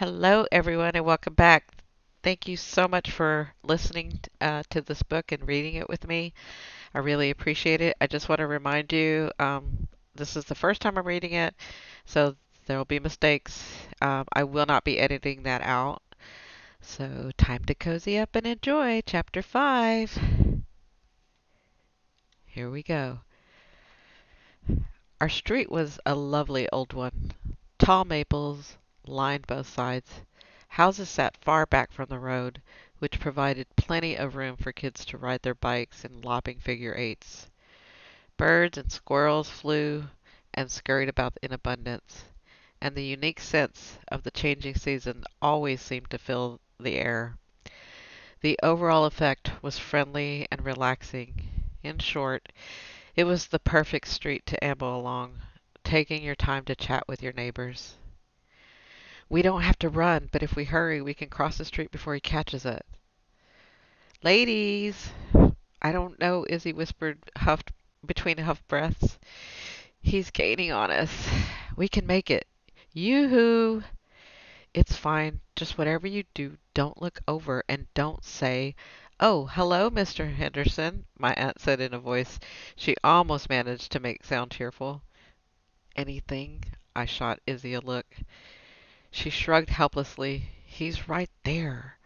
Hello, everyone, and welcome back. Thank you so much for listening to this book and reading it with me. I really appreciate it. I just want to remind you, this is the first time I'm reading it, so there will be mistakes. I will not be editing that out. So time to cozy up and enjoy Chapter 5. Here we go. Our street was a lovely old one. Tall maples lined both sides. Houses sat far back from the road, which provided plenty of room for kids to ride their bikes in lopping figure eights. Birds and squirrels flew and scurried about in abundance, and the unique sense of the changing season always seemed to fill the air. The overall effect was friendly and relaxing. In short, it was the perfect street to amble along, taking your time to chat with your neighbors. We don't have to run, but if we hurry, we can cross the street before he catches us. Ladies! I don't know, Izzy whispered, huffed between huff breaths. He's gaining on us. We can make it. Yoo-hoo! It's fine. Just whatever you do, don't look over and don't say, "Oh, hello, Mr. Henderson," my aunt said in a voice she almost managed to make sound cheerful. Anything? I shot Izzy a look. She shrugged helplessly. He's right there.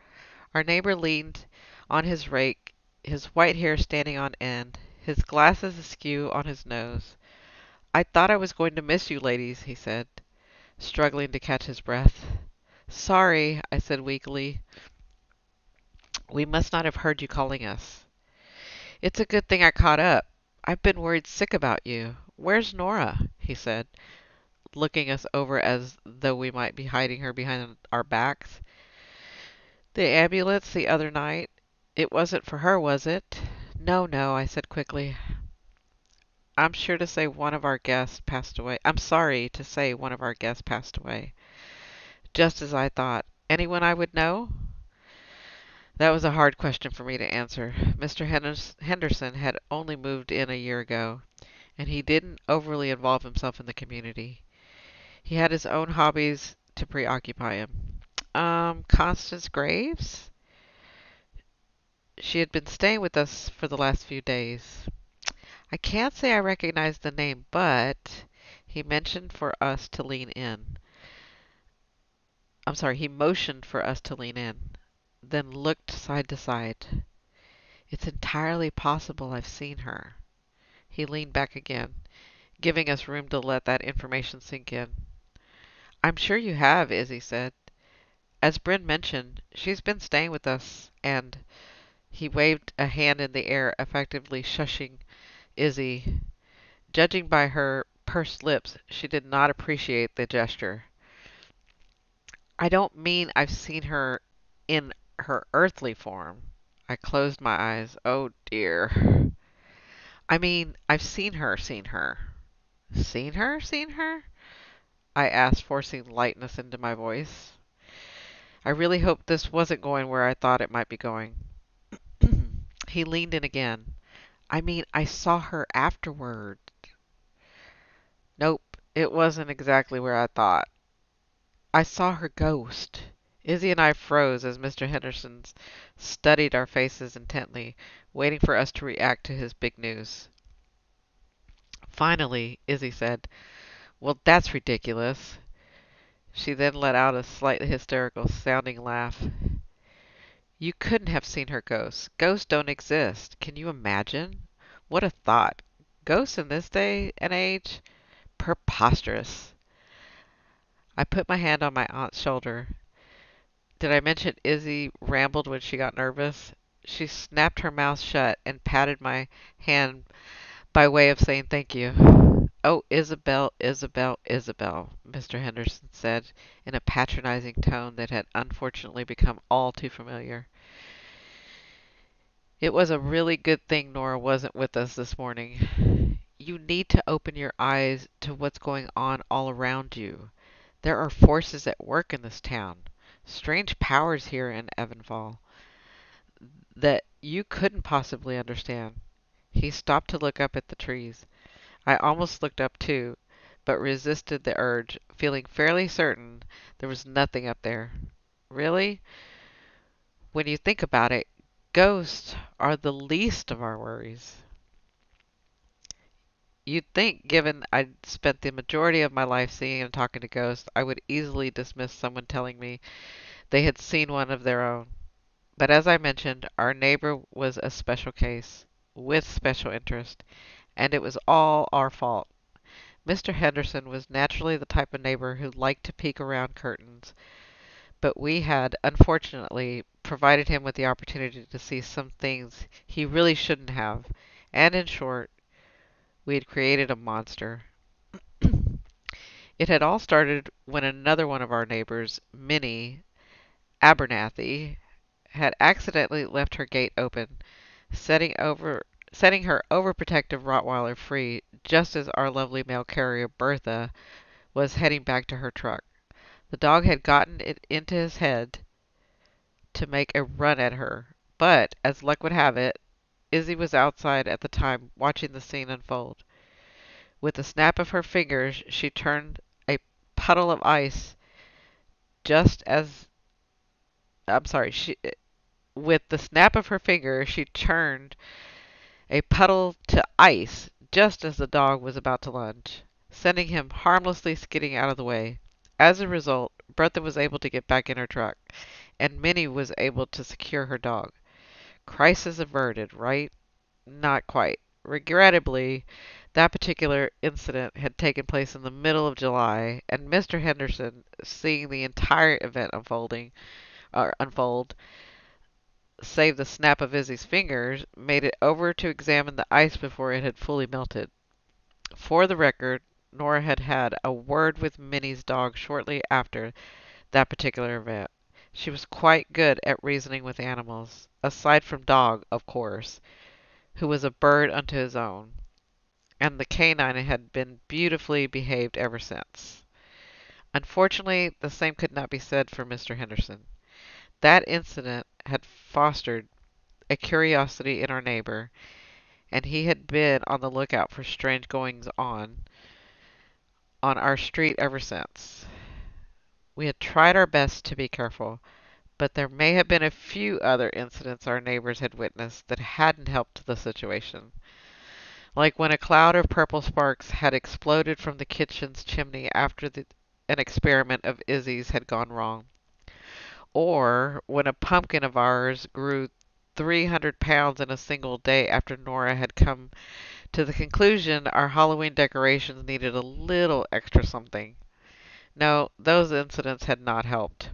Our neighbor leaned on his rake, his white hair standing on end, his glasses askew on his nose. "I thought I was going to miss you, ladies," he said, struggling to catch his breath. "Sorry," I said weakly. "We must not have heard you calling us." "It's a good thing I caught up. I've been worried sick about you. Where's Nora?" he said, looking us over as though we might be hiding her behind our backs. "The ambulance the other night. It wasn't for her, was it?" No, I said quickly. "I'm sure to say one of our guests passed away. I'm sorry to say one of our guests passed away." "Just as I thought. Anyone I would know?" That was a hard question for me to answer. Mr. Henderson had only moved in a year ago, and he didn't overly involve himself in the community. He had his own hobbies to preoccupy him. Constance Graves? She had been staying with us for the last few days. I can't say I recognized the name, but he mentioned for us to lean in. I'm sorry, he motioned for us to lean in, then looked side to side. "It's entirely possible I've seen her." He leaned back again, giving us room to let that information sink in. "I'm sure you have," Izzy said. "As Brynn mentioned, she's been staying with us," and he waved a hand in the air, effectively shushing Izzy. Judging by her pursed lips, she did not appreciate the gesture. "I don't mean I've seen her in her earthly form." I closed my eyes. "Oh dear." "I mean, I've seen her, seen her." "Seen her, seen her?" I asked, forcing lightness into my voice. I really hoped this wasn't going where I thought it might be going. He leaned in again. "I mean, I saw her afterward." Nope, it wasn't exactly where I thought. "I saw her ghost." Izzy and I froze as Mr. Henderson studied our faces intently, waiting for us to react to his big news. Finally, Izzy said, "Well, that's ridiculous." She then let out a slightly hysterical sounding laugh. "You couldn't have seen her ghost. Ghosts don't exist. Can you imagine? What a thought. Ghosts in this day and age? Preposterous." I put my hand on my aunt's shoulder. Did I mention Izzy rambled when she got nervous? She snapped her mouth shut and patted my hand by way of saying thank you. "Oh, Isabel, Mr. Henderson said in a patronizing tone that had unfortunately become all too familiar. "It was a really good thing Nora wasn't with us this morning. You need to open your eyes to what's going on all around you. There are forces at work in this town, strange powers here in Avonfall, that you couldn't possibly understand." He stopped to look up at the trees. I almost looked up too, but resisted the urge, feeling fairly certain there was nothing up there. Really? When you think about it, ghosts are the least of our worries. You'd think, given I'd spent the majority of my life seeing and talking to ghosts, I would easily dismiss someone telling me they had seen one of their own. But as I mentioned, our neighbor was a special case, with special interest, and it was all our fault. Mr. Henderson was naturally the type of neighbor who liked to peek around curtains, but we had, unfortunately, provided him with the opportunity to see some things he really shouldn't have, and in short, we had created a monster. It had all started when another one of our neighbors, Minnie Abernathy, had accidentally left her gate open, setting her overprotective Rottweiler free just as our lovely mail carrier Bertha was heading back to her truck. The dog had gotten it into his head to make a run at her, but as luck would have it, Izzy was outside at the time watching the scene unfold. With a snap of her fingers, she turned a puddle of ice just as with the snap of her finger, she turned a puddle to ice just as the dog was about to lunge, sending him harmlessly skidding out of the way. As a result, Bertha was able to get back in her truck, and Minnie was able to secure her dog. Crisis averted, right? Not quite. Regrettably, that particular incident had taken place in the middle of July, and Mr. Henderson, seeing the entire event unfold, save the snap of Izzy's fingers, made it over to examine the ice before it had fully melted. For the record, Nora had had a word with Minnie's dog shortly after that particular event. She was quite good at reasoning with animals, aside from Dog, of course, who was a bird unto his own, and the canine had been beautifully behaved ever since. Unfortunately, the same could not be said for Mr. Henderson. That incident had fostered a curiosity in our neighbor, and he had been on the lookout for strange goings-on on our street ever since. We had tried our best to be careful, but there may have been a few other incidents our neighbors had witnessed that hadn't helped the situation, like when a cloud of purple sparks had exploded from the kitchen's chimney after an experiment of Izzy's had gone wrong, or when a pumpkin of ours grew 300 pounds in a single day after Nora had come to the conclusion our Halloween decorations needed a little extra something. No, those incidents had not helped.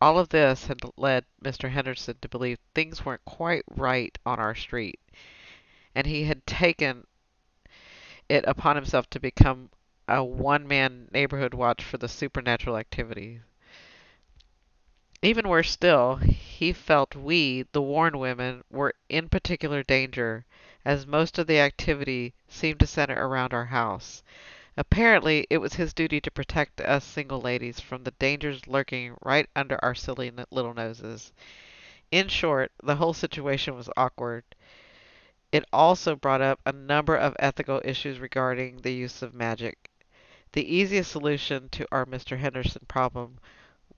All of this had led Mr. Henderson to believe things weren't quite right on our street, and he had taken it upon himself to become a one-man neighborhood watch for the supernatural activities. Even worse still, he felt we, the Warren women, were in particular danger, as most of the activity seemed to center around our house. Apparently, it was his duty to protect us single ladies from the dangers lurking right under our silly little noses. In short, the whole situation was awkward. It also brought up a number of ethical issues regarding the use of magic. The easiest solution to our Mr. Henderson problem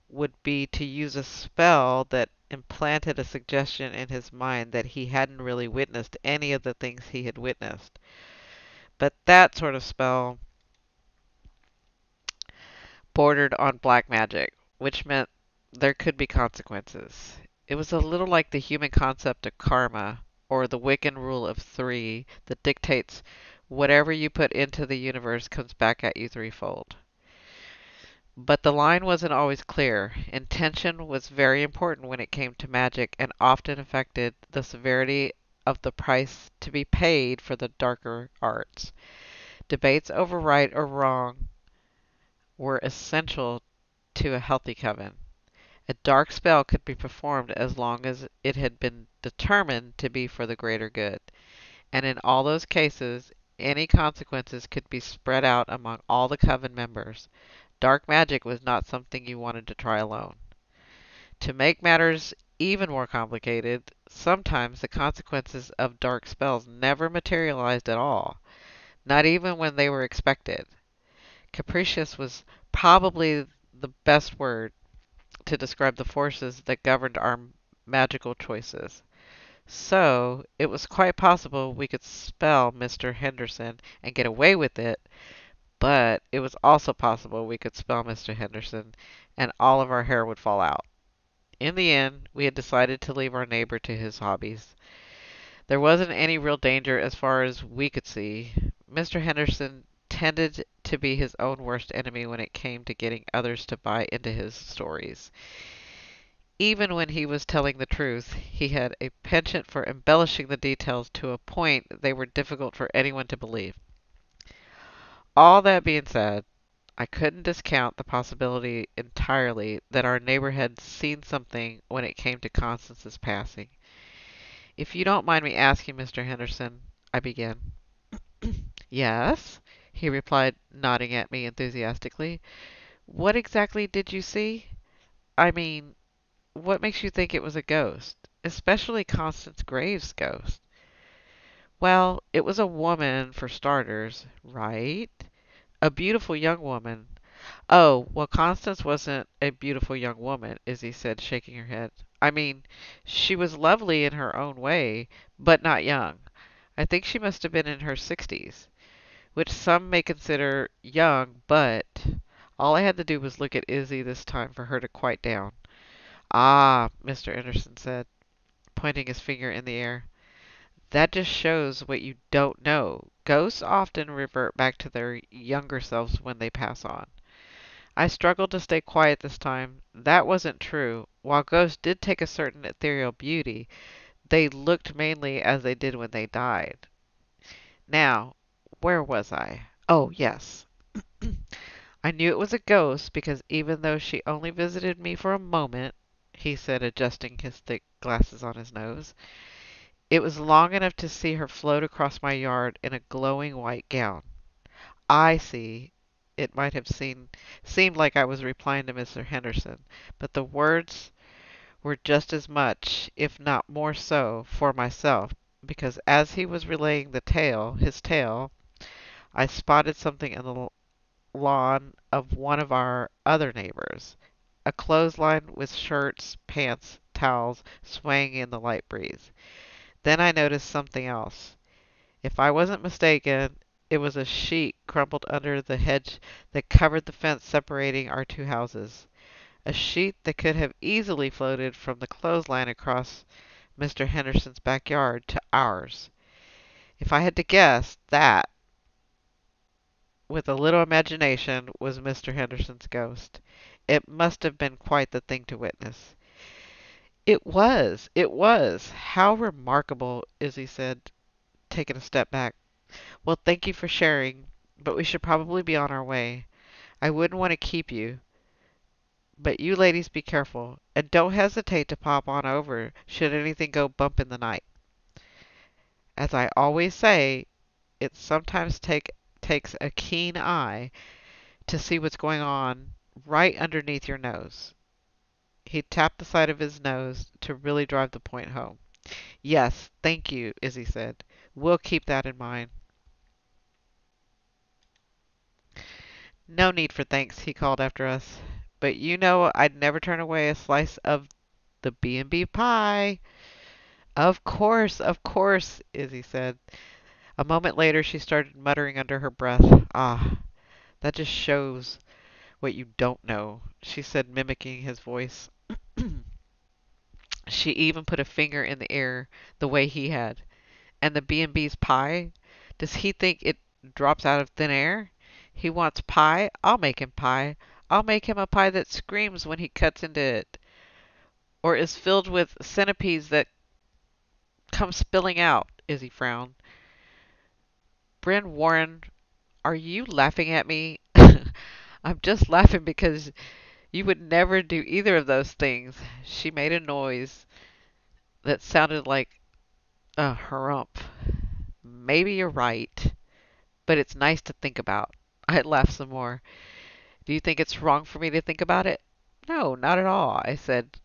would be to use a spell that implanted a suggestion in his mind that he hadn't really witnessed any of the things he had witnessed. But that sort of spell bordered on black magic, which meant there could be consequences. It was a little like the human concept of karma, or the Wiccan rule of three, that dictates whatever you put into the universe comes back at you threefold. But the line wasn't always clear. Intention was very important when it came to magic and often affected the severity of the price to be paid for the darker arts. Debates over right or wrong were essential to a healthy coven. A dark spell could be performed as long as it had been determined to be for the greater good. And in all those cases, any consequences could be spread out among all the coven members. Dark magic was not something you wanted to try alone. To make matters even more complicated, sometimes the consequences of dark spells never materialized at all, not even when they were expected. Capricious was probably the best word to describe the forces that governed our magical choices. So, it was quite possible we could spell Mr. Henderson and get away with it, but it was also possible we could spell Mr. Henderson and all of our hair would fall out. In the end, we had decided to leave our neighbor to his hobbies. There wasn't any real danger as far as we could see. Mr. Henderson tended to be his own worst enemy when it came to getting others to buy into his stories. Even when he was telling the truth, he had a penchant for embellishing the details to a point they were difficult for anyone to believe. All that being said, I couldn't discount the possibility entirely that our neighbor had seen something when it came to Constance's passing. "If you don't mind me asking, Mr. Henderson," I began. "Yes," he replied, nodding at me enthusiastically. "What exactly did you see? I mean, what makes you think it was a ghost, especially Constance Graves' ghost?" "Well, it was a woman, for starters, right? A beautiful young woman." "Oh, well, Constance wasn't a beautiful young woman," Izzy said, shaking her head. "I mean, she was lovely in her own way, but not young. I think she must have been in her 60s, which some may consider young, but..." All I had to do was look at Izzy this time for her to quiet down. "Ah," Mr. Henderson said, pointing his finger in the air. "That just shows what you don't know. Ghosts often revert back to their younger selves when they pass on." I struggled to stay quiet this time. That wasn't true. While ghosts did take a certain ethereal beauty, they looked mainly as they did when they died. Now, where was I? Oh, yes. "I knew it was a ghost because even though she only visited me for a moment," he said, adjusting his thick glasses on his nose, "it was long enough to see her float across my yard in a glowing white gown." "I see." It might have seemed like I was replying to Mr. Henderson, but the words were just as much, if not more so, for myself, because as he was relaying the tale, I spotted something in the lawn of one of our other neighbors, a clothesline with shirts, pants, towels swaying in the light breeze. Then I noticed something else. If I wasn't mistaken, it was a sheet crumpled under the hedge that covered the fence separating our two houses, a sheet that could have easily floated from the clothesline across Mr. Henderson's backyard to ours. If I had to guess, that, with a little imagination, was Mr. Henderson's ghost. It must have been quite the thing to witness. It was. "How remarkable," Izzy said, taking a step back. "Well, thank you for sharing, but we should probably be on our way. I wouldn't want to keep you, but you ladies be careful, and don't hesitate to pop on over should anything go bump in the night. As I always say, it sometimes takes a keen eye to see what's going on right underneath your nose." He tapped the side of his nose to really drive the point home. "Yes, thank you," Izzy said. "We'll keep that in mind." "No need for thanks," he called after us. "But you know I'd never turn away a slice of the B&B pie." Of course, Izzy said. A moment later, she started muttering under her breath. "Ah, that just shows what you don't know," she said, mimicking his voice. She even put a finger in the air the way he had. "And the B&B's pie? Does he think it drops out of thin air? He wants pie? I'll make him pie. I'll make him a pie that screams when he cuts into it, or is filled with centipedes that come spilling out," Izzy frowned. "Brynn Warren, are you laughing at me?" "I'm just laughing because you would never do either of those things." She made a noise that sounded like a harumph. "Maybe you're right, but it's nice to think about." I laughed some more. "Do you think it's wrong for me to think about it?" "No, not at all," I said,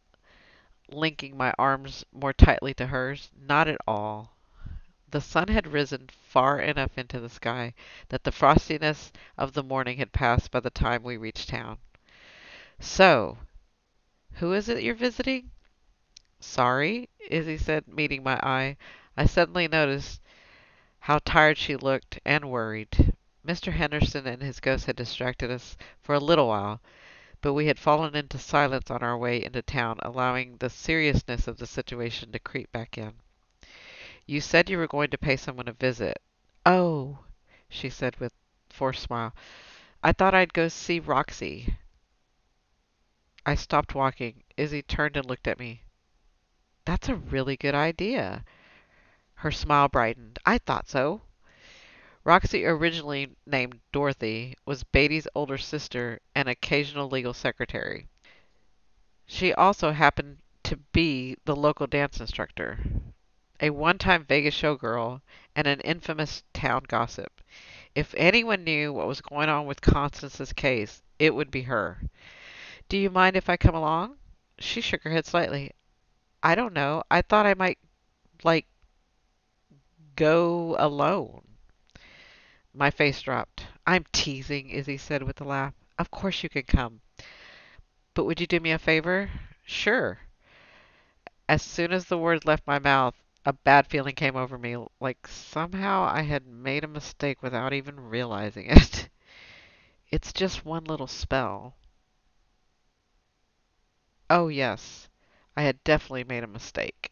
linking my arms more tightly to hers. "Not at all." The sun had risen far enough into the sky that the frostiness of the morning had passed by the time we reached town. So, who is it you're visiting? Sorry, Izzy said, meeting my eye. I suddenly noticed how tired she looked and worried. Mr. Henderson and his ghost had distracted us for a little while, but we had fallen into silence on our way into town, allowing the seriousness of the situation to creep back in. You said you were going to pay someone a visit. Oh, she said with a forced smile. I thought I'd go see Roxy. I stopped walking. Izzy turned and looked at me. That's a really good idea. Her smile brightened. I thought so. Roxy, originally named Dorothy, was Beatty's older sister and occasional legal secretary. She also happened to be the local dance instructor, a one-time Vegas showgirl, and an infamous town gossip. If anyone knew what was going on with Constance's case, it would be her. Do you mind if I come along? She shook her head slightly. I don't know. I thought I might, go alone. My face dropped. I'm teasing, Izzy said with a laugh. Of course you can come. But would you do me a favor? Sure. As soon as the word left my mouth, a bad feeling came over me, like somehow I had made a mistake without even realizing it. It's just one little spell. Oh, yes. I had definitely made a mistake.